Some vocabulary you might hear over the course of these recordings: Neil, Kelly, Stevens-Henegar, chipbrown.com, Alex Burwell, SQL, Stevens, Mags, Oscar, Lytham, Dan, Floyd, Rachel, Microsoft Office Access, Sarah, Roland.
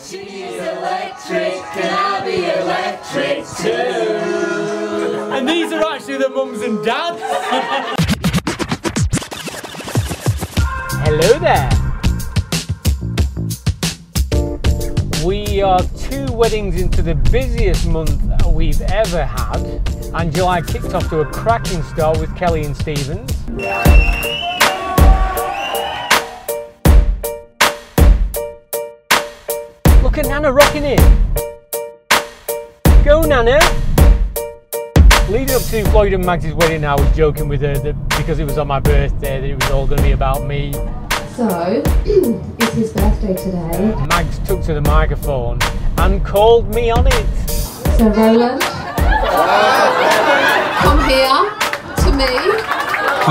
She's electric, can I be electric too? And these are actually the mums and dads. Hello there. We are 2 weddings into the busiest month we've ever had, and July kicked off to a cracking start with Kelly and Stevens. Look at Nana rocking in. Go Nana! Leading up to Floyd and Mags' wedding, I was joking with her that because it was on my birthday that it was all going to be about me. So, it's his birthday today. Mags took to the microphone and called me on it. So Roland, come here to me.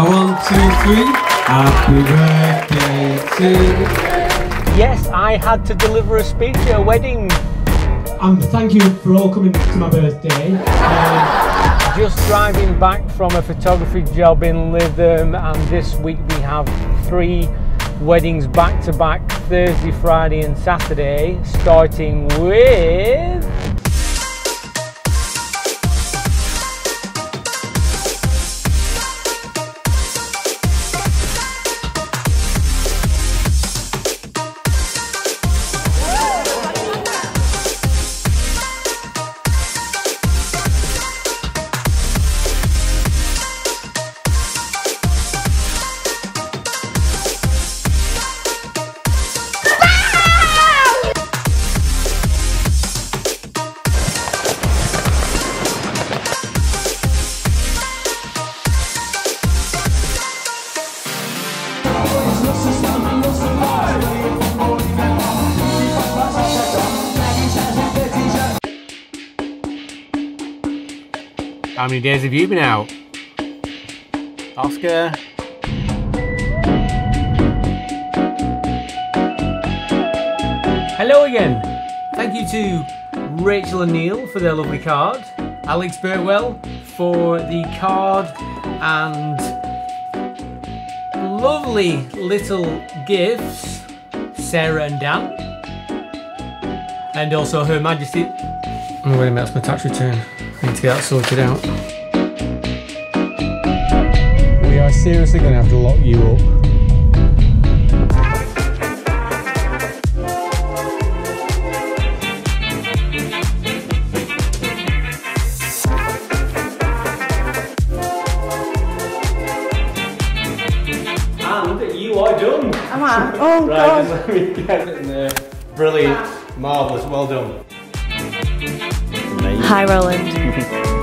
1, 2, 3, happy birthday to you. Yes, I had to deliver a speech at a wedding. And thank you for all coming to my birthday. Just driving back from a photography job in Lytham, and this week we have 3 weddings back to back, Thursday, Friday and Saturday, starting with... How many days have you been out, Oscar? Hello again. Thank you to Rachel and Neil for their lovely card, Alex Burwell for the card and lovely little gifts, Sarah and Dan, and also Her Majesty. I'm going to make my tax return. Need to get that sorted out. We are seriously going to have to lock you up. And you are done. Am I? Oh, right, God. Just let me get in there. Brilliant. Marvellous. Well done. Hi, Roland.